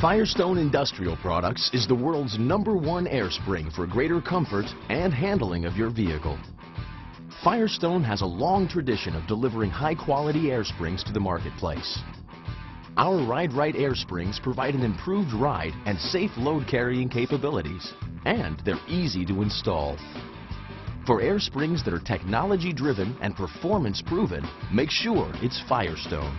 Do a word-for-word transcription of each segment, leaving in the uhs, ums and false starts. Firestone Industrial Products is the world's number one air spring for greater comfort and handling of your vehicle. Firestone has a long tradition of delivering high-quality air springs to the marketplace. Our Ride-Rite air springs provide an improved ride and safe load-carrying capabilities, and they're easy to install. For air springs that are technology-driven and performance-proven, make sure it's Firestone.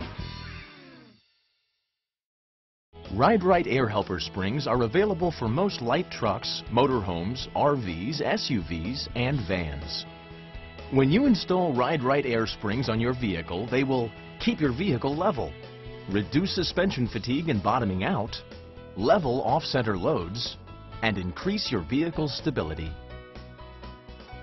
Ride-Rite air helper springs are available for most light trucks, motorhomes, R Vs, S U Vs, and vans. When you install Ride-Rite air springs on your vehicle, they will keep your vehicle level, reduce suspension fatigue and bottoming out, level off-center loads, and increase your vehicle's stability.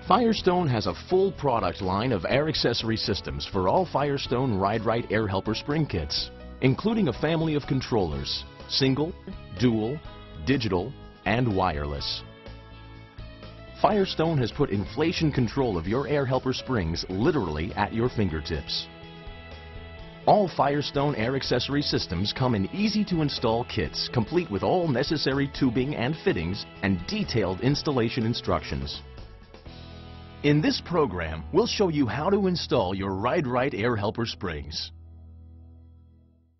Firestone has a full product line of air accessory systems for all Firestone Ride-Rite air helper spring kits, including a family of controllers, single, dual, digital, and wireless. Firestone has put inflation control of your air helper springs literally at your fingertips. All Firestone air accessory systems come in easy-to-install kits, complete with all necessary tubing and fittings and detailed installation instructions. In this program, we'll show you how to install your Ride-Rite air helper springs.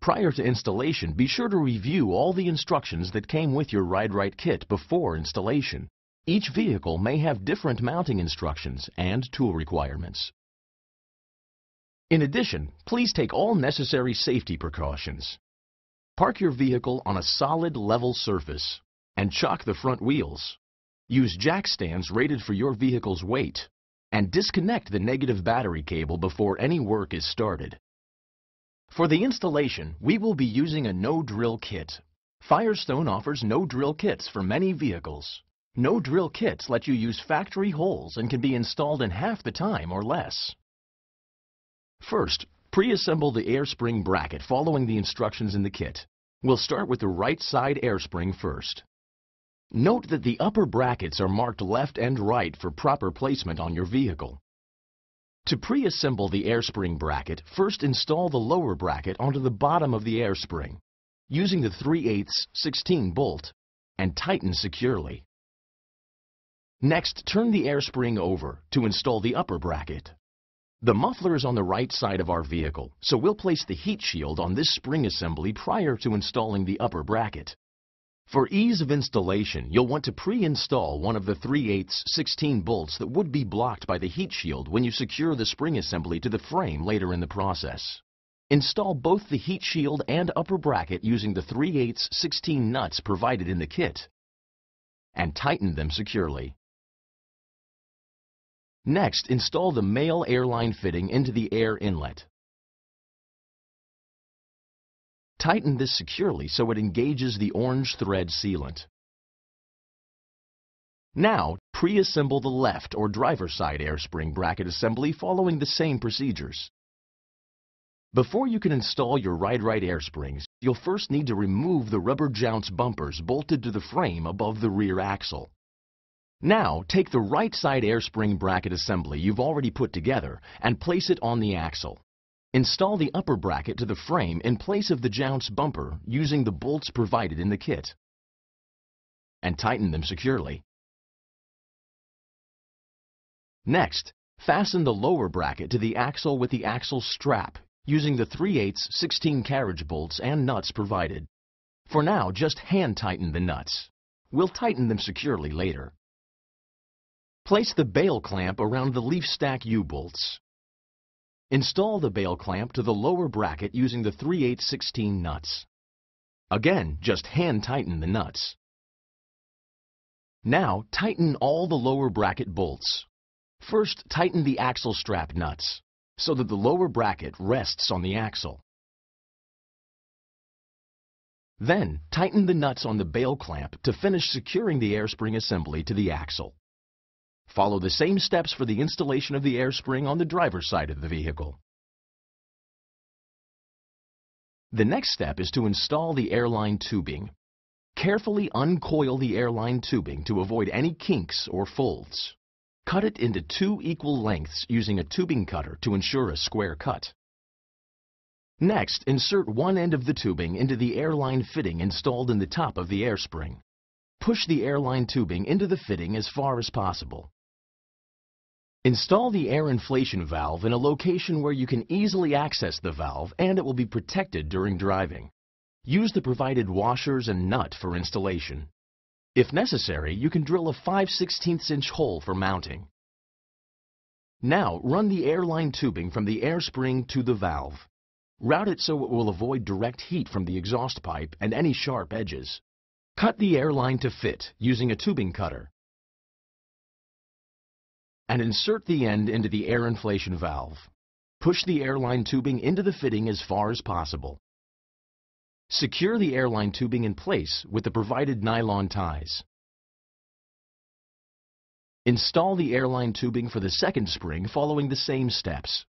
Prior to installation, be sure to review all the instructions that came with your Ride-Rite kit before installation. Each vehicle may have different mounting instructions and tool requirements. In addition, please take all necessary safety precautions. Park your vehicle on a solid, level surface and chock the front wheels. Use jack stands rated for your vehicle's weight, and disconnect the negative battery cable before any work is started. For the installation, we will be using a no-drill kit. Firestone offers no-drill kits for many vehicles. No-drill kits let you use factory holes and can be installed in half the time or less. First, pre-assemble the air spring bracket following the instructions in the kit. We'll start with the right side air spring first. Note that the upper brackets are marked left and right for proper placement on your vehicle. To pre-assemble the air spring bracket, first install the lower bracket onto the bottom of the air spring, using the three eighths sixteen bolt, and tighten securely. Next, turn the air spring over to install the upper bracket. The muffler is on the right side of our vehicle, so we'll place the heat shield on this spring assembly prior to installing the upper bracket. For ease of installation, you'll want to pre-install one of the three eighths sixteen bolts that would be blocked by the heat shield when you secure the spring assembly to the frame later in the process. Install both the heat shield and upper bracket using the three eighths sixteen nuts provided in the kit, and tighten them securely. Next, install the male airline fitting into the air inlet. Tighten this securely so it engages the orange thread sealant. Now, pre-assemble the left or driver's side air spring bracket assembly following the same procedures. Before you can install your Ride-Rite air springs, you'll first need to remove the rubber jounce bumpers bolted to the frame above the rear axle. Now, take the right side air spring bracket assembly you've already put together and place it on the axle. Install the upper bracket to the frame in place of the jounce bumper using the bolts provided in the kit, and tighten them securely. Next, fasten the lower bracket to the axle with the axle strap using the three eighths sixteen carriage bolts and nuts provided. For now, just hand tighten the nuts. We'll tighten them securely later. Place the bail clamp around the leaf stack U-bolts. Install the bail clamp to the lower bracket using the three eighths sixteen nuts. Again, just hand tighten the nuts. Now, tighten all the lower bracket bolts. First, tighten the axle strap nuts so that the lower bracket rests on the axle. Then, tighten the nuts on the bail clamp to finish securing the air spring assembly to the axle. Follow the same steps for the installation of the air spring on the driver's side of the vehicle. The next step is to install the airline tubing. Carefully uncoil the airline tubing to avoid any kinks or folds. Cut it into two equal lengths using a tubing cutter to ensure a square cut. Next, insert one end of the tubing into the airline fitting installed in the top of the air spring. Push the airline tubing into the fitting as far as possible. Install the air inflation valve in a location where you can easily access the valve and it will be protected during driving. Use the provided washers and nut for installation. If necessary, you can drill a five sixteenths inch hole for mounting. Now, run the airline tubing from the air spring to the valve. Route it so it will avoid direct heat from the exhaust pipe and any sharp edges. Cut the airline to fit using a tubing cutter and insert the end into the air inflation valve. Push the airline tubing into the fitting as far as possible. Secure the airline tubing in place with the provided nylon ties. Install the airline tubing for the second spring following the same steps.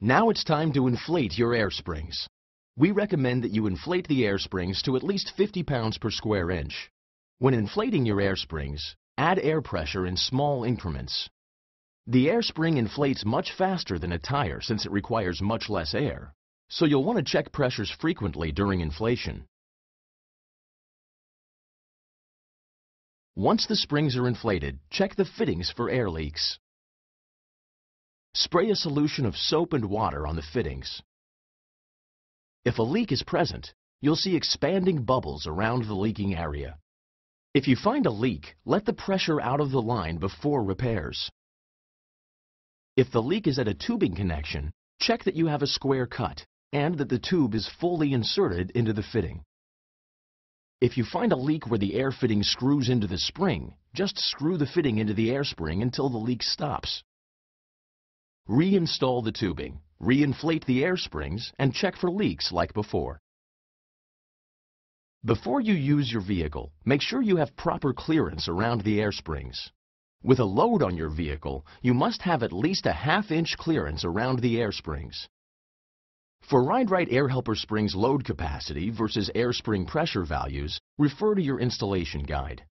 Now it's time to inflate your air springs. We recommend that you inflate the air springs to at least fifty pounds per square inch. When inflating your air springs, add air pressure in small increments. The air spring inflates much faster than a tire since it requires much less air, so you'll want to check pressures frequently during inflation. Once the springs are inflated, check the fittings for air leaks. Spray a solution of soap and water on the fittings. If a leak is present, you'll see expanding bubbles around the leaking area. If you find a leak, let the pressure out of the line before repairs. If the leak is at a tubing connection, check that you have a square cut and that the tube is fully inserted into the fitting. If you find a leak where the air fitting screws into the spring, just screw the fitting into the air spring until the leak stops. Reinstall the tubing, reinflate the air springs, and check for leaks like before. Before you use your vehicle, make sure you have proper clearance around the air springs. With a load on your vehicle, you must have at least a half-inch clearance around the air springs. For Ride-Rite air helper springs load capacity versus air spring pressure values, refer to your installation guide.